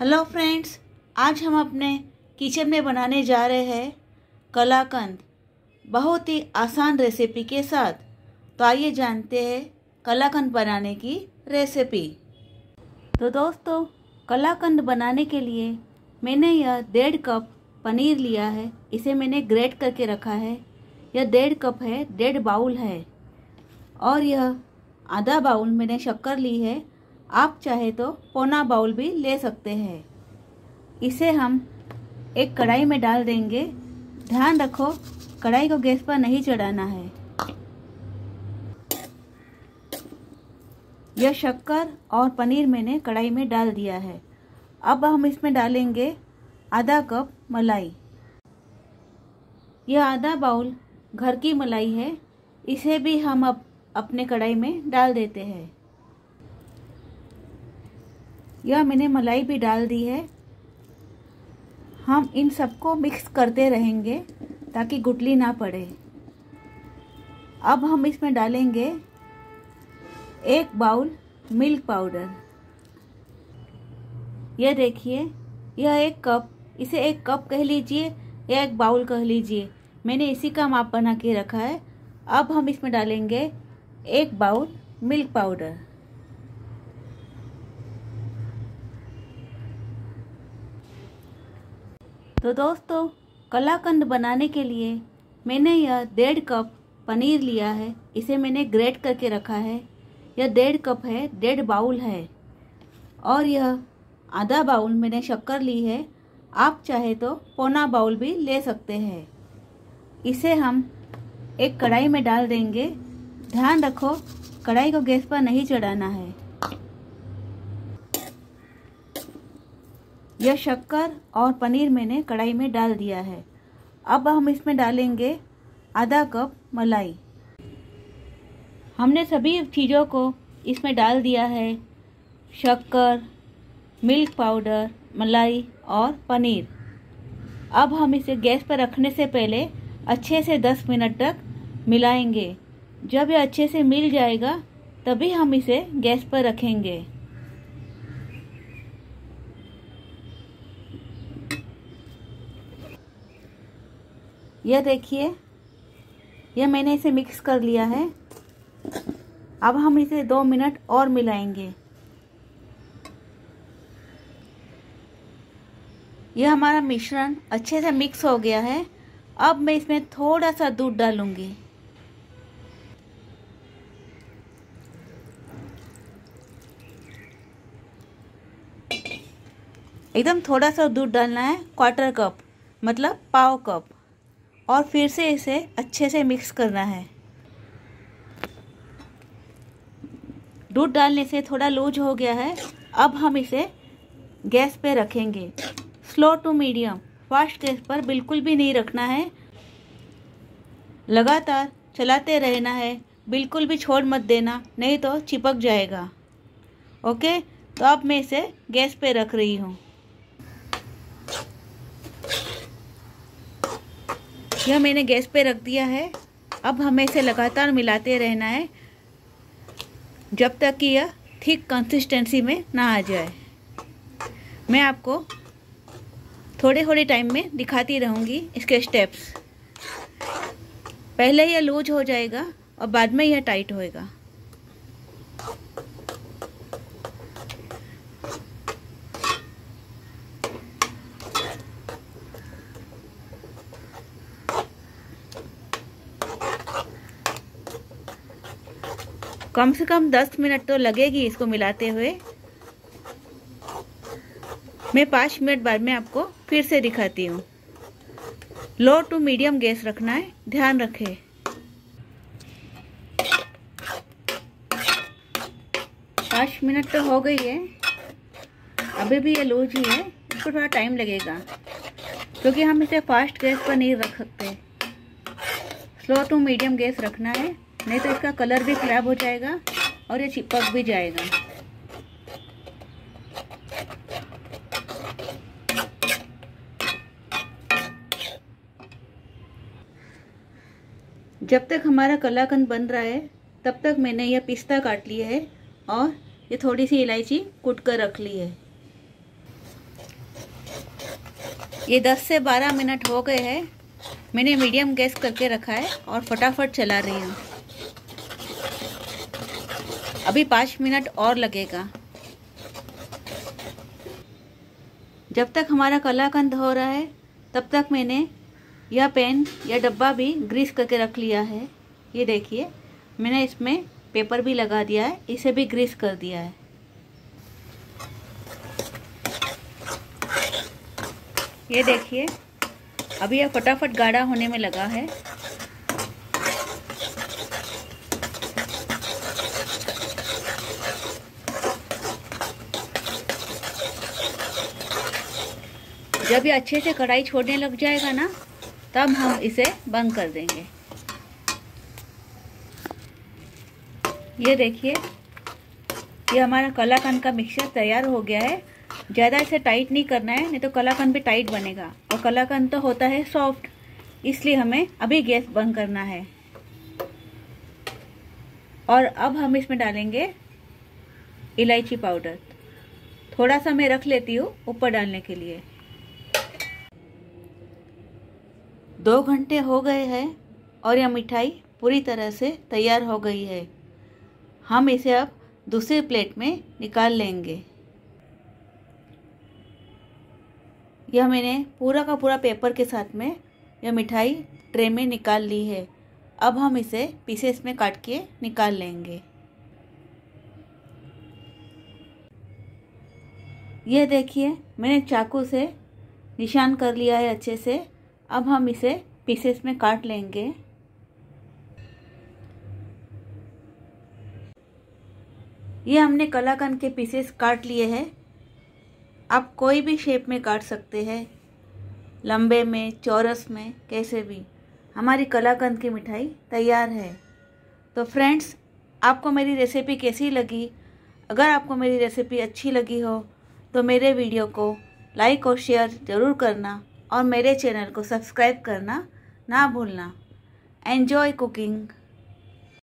Hello friends, आज हम अपने किचन में बनाने जा रहे हैं कलाकंद बहुत ही आसान रेसिपी के साथ। तो आइए जानते हैं कलाकंद बनाने की रेसिपी। तो दोस्तों, कलाकंद बनाने के लिए मैंने यह 1.5 कप पनीर लिया है। इसे मैंने ग्रेट करके रखा है। यह 1.5 कप है, 1.5 बाउल है। और यह आधा बाउल मैंने शक्कर ली है। आप चाहे तो 1/4 बाउल भी ले सकते हैं। इसे हम एक कढ़ाई में डाल देंगे। ध्यान रखो, कढ़ाई को गैस पर नहीं चढ़ाना है। यह शक्कर और पनीर मैंने कढ़ाई में डाल दिया है। अब हम इसमें डालेंगे आधा कप मलाई। यह आधा बाउल घर की मलाई है। इसे भी हम अब अपने कढ़ाई में डाल देते हैं। यह मैंने मलाई भी डाल दी है। हम इन सबको मिक्स करते रहेंगे ताकि गुठली ना पड़े। अब हम इसमें डालेंगे 1 बाउल मिल्क पाउडर। यह देखिए, यह 1 कप, इसे 1 कप कह लीजिए या 1 बाउल कह लीजिए, मैंने इसी का माप बना के रखा है। अब हम इसमें डालेंगे 1 बाउल मिल्क पाउडर। तो दोस्तों, कलाकंद बनाने के लिए मैंने यह 1.5 कप पनीर लिया है। इसे मैंने ग्रेट करके रखा है। यह 1.5 कप है, 1.5 बाउल है। और यह आधा बाउल मैंने शक्कर ली है। आप चाहे तो 1/4 बाउल भी ले सकते हैं। इसे हम एक कढ़ाई में डाल देंगे। ध्यान रखो, कढ़ाई को गैस पर नहीं चढ़ाना है। यह शक्कर और पनीर मैंने कढ़ाई में डाल दिया है। अब हम इसमें डालेंगे आधा कप मलाई। हमने सभी चीज़ों को इसमें डाल दिया है, शक्कर, मिल्क पाउडर, मलाई और पनीर। अब हम इसे गैस पर रखने से पहले अच्छे से 10 मिनट तक मिलाएंगे। जब यह अच्छे से मिल जाएगा तभी हम इसे गैस पर रखेंगे। यह देखिए, यह मैंने इसे मिक्स कर लिया है। अब हम इसे 2 मिनट और मिलाएंगे। यह हमारा मिश्रण अच्छे से मिक्स हो गया है। अब मैं इसमें थोड़ा सा दूध डालूंगी। एकदम थोड़ा सा दूध डालना है, 1/4 कप मतलब 1/4 कप। और फिर से इसे अच्छे से मिक्स करना है। दूध डालने से थोड़ा लूज हो गया है। अब हम इसे गैस पे रखेंगे, slow to medium. Fast gas पर बिल्कुल भी नहीं रखना है, लगातार चलाते रहना है। बिल्कुल भी छोड़ मत देना, नहीं तो चिपक जाएगा। ओके, तो अब मैं इसे गैस पे रख रही हूँ। यह मैंने गैस पे रख दिया है। अब हमें इसे लगातार मिलाते रहना है जब तक कि यह थिक कंसिस्टेंसी में ना आ जाए। मैं आपको थोड़े थोड़े टाइम में दिखाती रहूँगी इसके स्टेप्स। पहले यह लूज हो जाएगा और बाद में यह टाइट होएगा। कम से कम 10 मिनट तो लगेगी इसको मिलाते हुए। मैं 5 मिनट बाद में आपको फिर से दिखाती हूँ। लो टू मीडियम गैस रखना है, ध्यान रखें। पाँच मिनट तो हो गई है, अभी भी ये लूज ही है। इसको थोड़ा टाइम लगेगा क्योंकि हम इसे फास्ट गैस पर नहीं रख सकते। स्लो टू मीडियम गैस रखना है, नहीं तो इसका कलर भी खराब हो जाएगा और ये चिपक भी जाएगा। जब तक हमारा कलाकंद बन रहा है तब तक मैंने यह पिस्ता काट लिया है और ये थोड़ी सी इलायची कूट कर रख ली है। ये 10 से 12 मिनट हो गए हैं। मैंने मीडियम गैस करके रखा है और फटाफट चला रही हूँ। अभी 5 मिनट और लगेगा। जब तक हमारा कलाकंद हो रहा है तब तक मैंने यह पेन या डब्बा भी ग्रीस करके रख लिया है। ये देखिए, मैंने इसमें पेपर भी लगा दिया है, इसे भी ग्रीस कर दिया है। ये देखिए, अभी यह फटाफट गाढ़ा होने में लगा है। जब ये अच्छे से कढ़ाई छोड़ने लग जाएगा ना, तब हम इसे बंद कर देंगे। ये देखिए, ये हमारा कलाकंद का मिक्सचर तैयार हो गया है। ज़्यादा इसे टाइट नहीं करना है, नहीं तो कलाकंद भी टाइट बनेगा और कलाकंद तो होता है सॉफ्ट, इसलिए हमें अभी गैस बंद करना है। और अब हम इसमें डालेंगे इलायची पाउडर। थोड़ा सा मैं रख लेती हूँ ऊपर डालने के लिए। 2 घंटे हो गए हैं और यह मिठाई पूरी तरह से तैयार हो गई है। हम इसे अब दूसरी प्लेट में निकाल लेंगे। यह मैंने पूरा का पूरा पेपर के साथ में यह मिठाई ट्रे में निकाल ली है। अब हम इसे पीसेस में काट के निकाल लेंगे। यह देखिए, मैंने चाकू से निशान कर लिया है अच्छे से। अब हम इसे पीसेस में काट लेंगे। ये हमने कलाकंद के पीसेस काट लिए हैं। आप कोई भी शेप में काट सकते हैं, लंबे में, चौरस में, कैसे भी। हमारी कलाकंद की मिठाई तैयार है। तो फ्रेंड्स, आपको मेरी रेसिपी कैसी लगी? अगर आपको मेरी रेसिपी अच्छी लगी हो तो मेरे वीडियो को लाइक और शेयर ज़रूर करना और मेरे चैनल को सब्सक्राइब करना ना भूलना। Enjoy cooking.